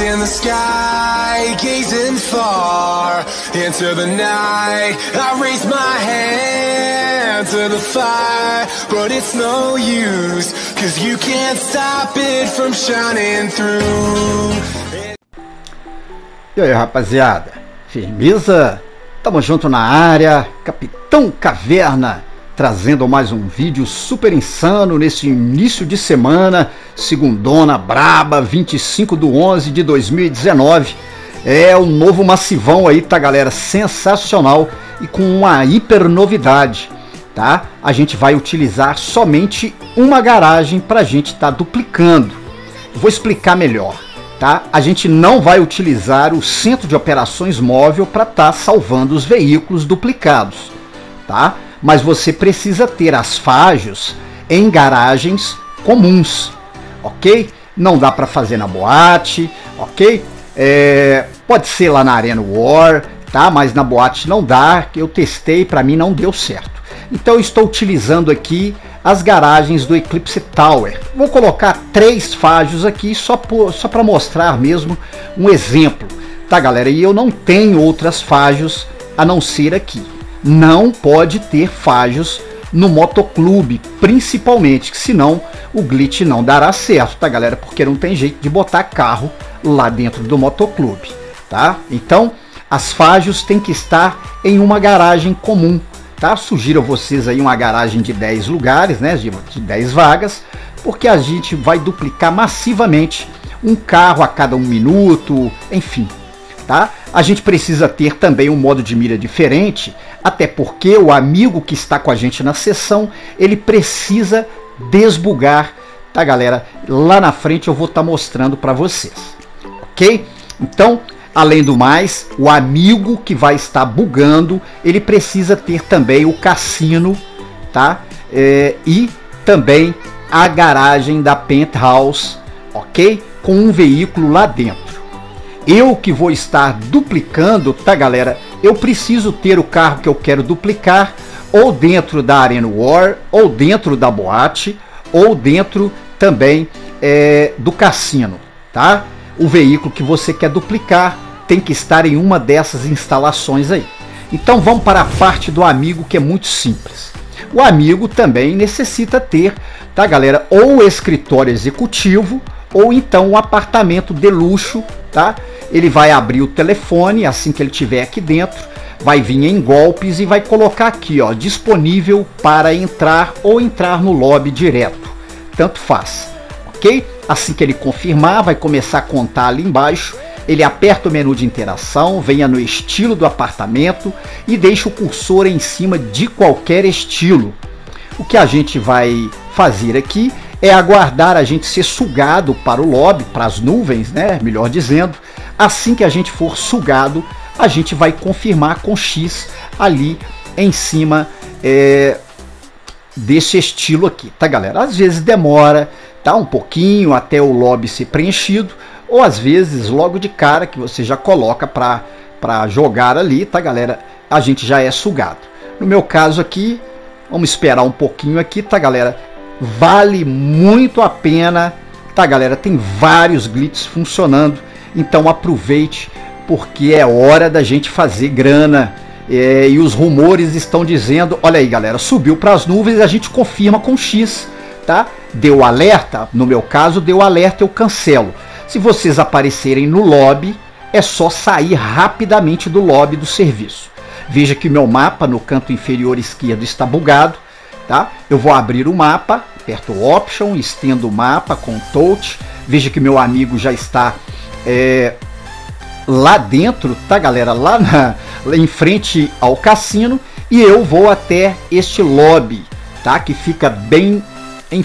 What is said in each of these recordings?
eyes in the sky, gazing far into the night. I raise my hand to the fire, but it's no use, cause you can't stop it from shining through. E aí, rapaziada, firmeza? Tamo junto na área, Capitão Caverna, trazendo mais um vídeo super insano nesse início de semana, Segundona Braba, 25/11/2019, é o novo massivão aí, tá galera, sensacional e com uma hiper novidade, tá? A gente vai utilizar somente uma garagem pra gente tá duplicando, vou explicar melhor, tá? A gente não vai utilizar o centro de operações móvel pra tá salvando os veículos duplicados, tá? Mas você precisa ter as fagios em garagens comuns, ok? Não dá para fazer na boate, ok? Pode ser lá na Arena War, tá? Mas na boate não dá, eu testei, para mim não deu certo. Então eu estou utilizando aqui as garagens do Eclipse Tower. Vou colocar 3 fagios aqui só para mostrar mesmo um exemplo, tá galera? E eu não tenho outras fagios a não ser aqui. Não pode ter fagios no motoclube, principalmente, que senão o glitch não dará certo, tá galera? Porque não tem jeito de botar carro lá dentro do motoclube, tá? Então, as fagios tem que estar em uma garagem comum, tá? Sugiro a vocês aí uma garagem de 10 lugares, né? De 10 vagas, porque a gente vai duplicar massivamente um carro a cada 1 minuto, enfim. Tá? A gente precisa ter também um modo de mira diferente, até porque o amigo que está com a gente na sessão, ele precisa desbugar, tá galera? Lá na frente eu vou estar mostrando para vocês, ok? Então, além do mais, o amigo que vai estar bugando, ele precisa ter também o cassino, tá? E também a garagem da Penthouse, ok? Com um veículo lá dentro. Eu que vou estar duplicando, tá galera, eu preciso ter o carro que eu quero duplicar ou dentro da Arena War, ou dentro da boate, ou dentro também do cassino, tá? O veículo que você quer duplicar tem que estar em uma dessas instalações aí. Então vamos para a parte do amigo, que é muito simples. O amigo também necessita ter, tá galera, ou escritório executivo, ou então um apartamento de luxo, tá? Ele vai abrir o telefone assim que ele tiver aqui dentro, vai vir em golpes e vai colocar aqui, ó, disponível para entrar ou entrar no lobby direto, tanto faz, ok? Assim que ele confirmar, vai começar a contar ali embaixo, ele aperta o menu de interação, venha no estilo do apartamento e deixa o cursor em cima de qualquer estilo. O que a gente vai fazer aqui é aguardar a gente ser sugado para o lobby, para as nuvens, né? Melhor dizendo, assim que a gente for sugado, a gente vai confirmar com X ali em cima desse estilo aqui, tá galera? Às vezes demora, tá? Um pouquinho até o lobby ser preenchido, ou às vezes logo de cara que você já coloca para jogar ali, tá galera? A gente já é sugado. No meu caso aqui, vamos esperar um pouquinho aqui, tá galera? Vale muito a pena, tá galera? Tem vários glitches funcionando, então aproveite, porque é hora da gente fazer grana. E os rumores estão dizendo, olha aí galera, subiu para as nuvens, a gente confirma com X, tá? Deu alerta, no meu caso deu alerta, eu cancelo. Se vocês aparecerem no lobby, é só sair rapidamente do lobby do serviço. Veja que meu mapa no canto inferior esquerdo está bugado, tá? Eu vou abrir o mapa, aperto o Option, estendo o mapa com Touch. Veja que meu amigo já está lá dentro, tá galera? Lá em frente ao cassino. E eu vou até este lobby, tá? Que fica bem em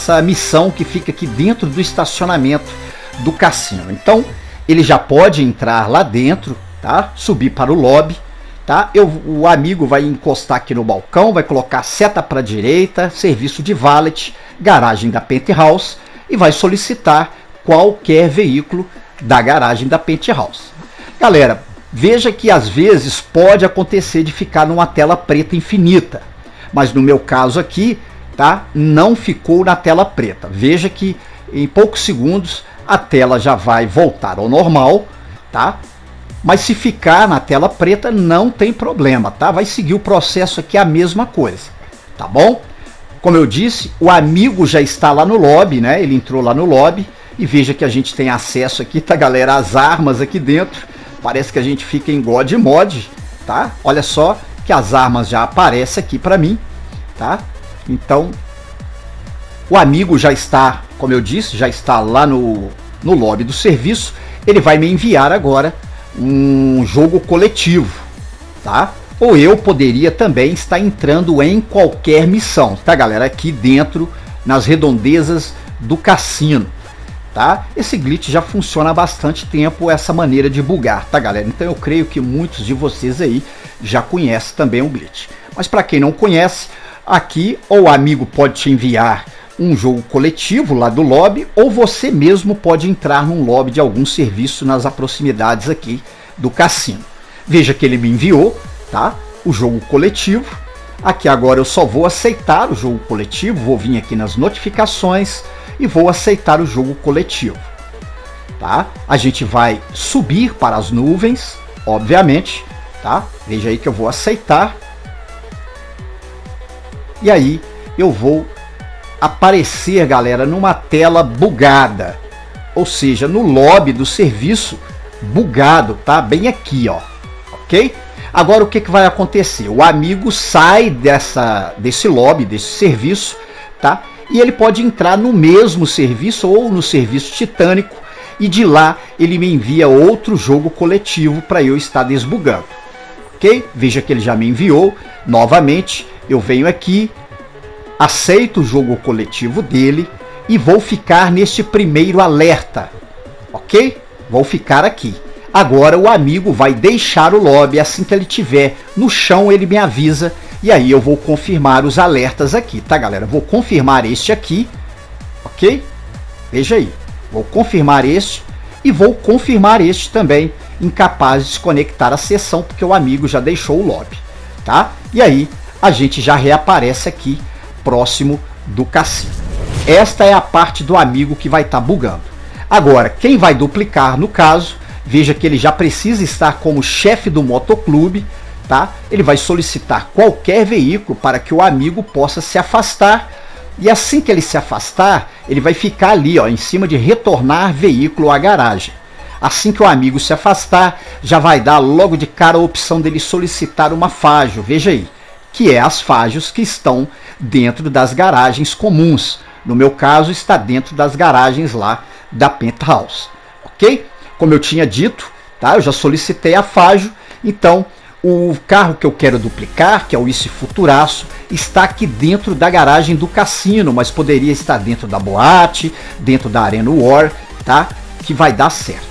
essa missão que fica aqui dentro do estacionamento do cassino. Então ele já pode entrar lá dentro, tá? Subir para o lobby, tá? O amigo vai encostar aqui no balcão, vai colocar seta para a direita, serviço de valet, garagem da Penthouse, e vai solicitar qualquer veículo da garagem da Penthouse. Galera, veja que às vezes pode acontecer de ficar numa tela preta infinita, mas no meu caso aqui, tá, não ficou na tela preta. Veja que em poucos segundos a tela já vai voltar ao normal, tá? Mas se ficar na tela preta não tem problema, tá? Vai seguir o processo aqui a mesma coisa, tá bom? Como eu disse, o amigo já está lá no lobby, né? Ele entrou lá no lobby e veja que a gente tem acesso aqui, tá, galera? As armas aqui dentro. Parece que a gente fica em God Mod, tá? Olha só que as armas já aparecem aqui para mim, tá? Então, o amigo já está, como eu disse, já está lá no lobby do serviço. Ele vai me enviar agora um jogo coletivo, tá? Ou eu poderia também estar entrando em qualquer missão, tá, galera? Aqui dentro, nas redondezas do cassino, tá? Esse glitch já funciona há bastante tempo, essa maneira de bugar, tá, galera? Então eu creio que muitos de vocês aí já conhecem também o glitch. Mas para quem não conhece, aqui ou o amigo pode te enviar um jogo coletivo lá do lobby, ou você mesmo pode entrar num lobby de algum serviço nas proximidades aqui do cassino. Veja que ele me enviou, tá, o jogo coletivo. Aqui agora eu só vou aceitar o jogo coletivo, vou vir aqui nas notificações e vou aceitar o jogo coletivo, tá? A gente vai subir para as nuvens, obviamente, tá? Veja aí que eu vou aceitar. E aí eu vou aparecer, galera, numa tela bugada, ou seja, no lobby do serviço bugado, tá? Bem aqui, ó, ok? Agora o que que vai acontecer? O amigo sai desse lobby, desse serviço, tá? E ele pode entrar no mesmo serviço ou no serviço titânico, e de lá ele me envia outro jogo coletivo para eu estar desbugando, ok? Veja que ele já me enviou novamente. Eu venho aqui, aceito o jogo coletivo dele e vou ficar neste primeiro alerta, ok? Vou ficar aqui. Agora o amigo vai deixar o lobby, assim que ele tiver no chão ele me avisa, e aí eu vou confirmar os alertas aqui, tá, galera? Vou confirmar este aqui, ok? Veja aí, vou confirmar este e vou confirmar este também, incapaz de desconectar a sessão, porque o amigo já deixou o lobby, tá? E aí a gente já reaparece aqui próximo do cassino. Esta é a parte do amigo que vai estar bugando. Agora, quem vai duplicar no caso, veja que ele já precisa estar como chefe do motoclube, tá? Ele vai solicitar qualquer veículo para que o amigo possa se afastar, e assim que ele se afastar, ele vai ficar ali, ó, em cima de retornar veículo à garagem. Assim que o amigo se afastar, já vai dar logo de cara a opção dele solicitar uma fágio, veja aí, que é as fágios que estão dentro das garagens comuns. No meu caso, está dentro das garagens lá da Penthouse, ok? Como eu tinha dito, tá, eu já solicitei a fágio, então o carro que eu quero duplicar, que é o Ice Futuraço, está aqui dentro da garagem do cassino, mas poderia estar dentro da boate, dentro da Arena War, tá, que vai dar certo.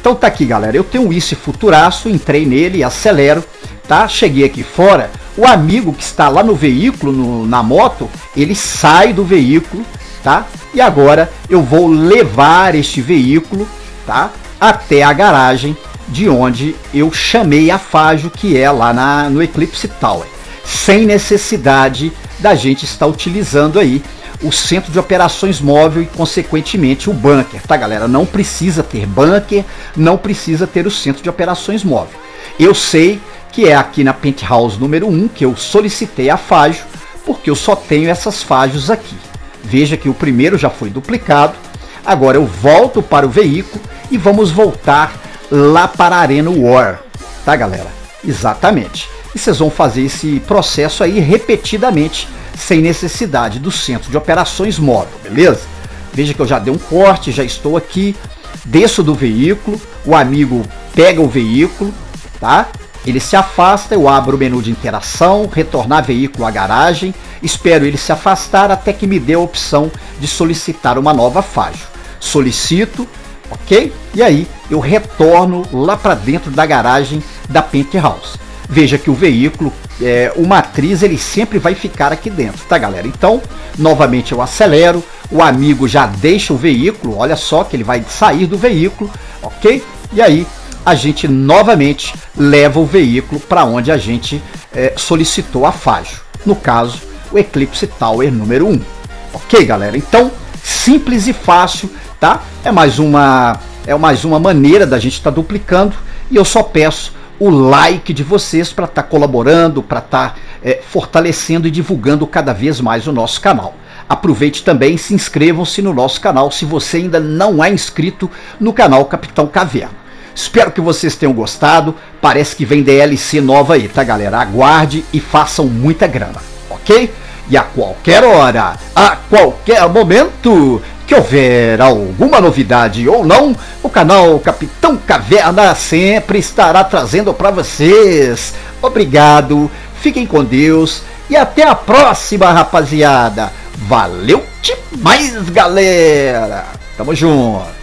Então tá aqui, galera, eu tenho o Ice Futuraço, entrei nele, acelero, tá, cheguei aqui fora. O amigo que está lá no veículo, na moto, ele sai do veículo, tá? E agora eu vou levar este veículo, tá, até a garagem de onde eu chamei a fágio, que é lá no Eclipse Tower, sem necessidade da gente estar utilizando aí o centro de operações móvel e consequentemente o bunker, tá, galera? Não precisa ter bunker, não precisa ter o centro de operações móvel. Eu sei que é aqui na Penthouse número 1 que eu solicitei a fágio, porque eu só tenho essas fágios aqui. Veja que o primeiro já foi duplicado. Agora eu volto para o veículo e vamos voltar lá para a Arena War, tá, galera? Exatamente. E vocês vão fazer esse processo aí repetidamente, sem necessidade do centro de operações móvel, beleza? Veja que eu já dei um corte, já estou aqui, desço do veículo, o amigo pega o veículo, tá? Ele se afasta, eu abro o menu de interação, retornar veículo à garagem, espero ele se afastar até que me dê a opção de solicitar uma nova fágio. Solicito, ok? E aí eu retorno lá para dentro da garagem da Penthouse. Veja que o veículo, o matriz, ele sempre vai ficar aqui dentro, tá galera? Então, novamente eu acelero, o amigo já deixa o veículo, olha só que ele vai sair do veículo, ok? E aí a gente novamente leva o veículo para onde a gente solicitou a fágio. No caso, o Eclipse Tower número 1. Ok, galera? Então, simples e fácil, tá? É mais uma maneira da gente estar duplicando. E eu só peço o like de vocês para estar colaborando, para estar fortalecendo e divulgando cada vez mais o nosso canal. Aproveite também e se inscrevam-se no nosso canal, se você ainda não é inscrito no canal Capitão Caverna. Espero que vocês tenham gostado, parece que vem DLC nova aí, tá galera? Aguarde e façam muita grana, ok? E a qualquer hora, a qualquer momento que houver alguma novidade ou não, o canal Capitão Caverna sempre estará trazendo para vocês. Obrigado, fiquem com Deus e até a próxima, rapaziada. Valeu demais, galera! Tamo junto!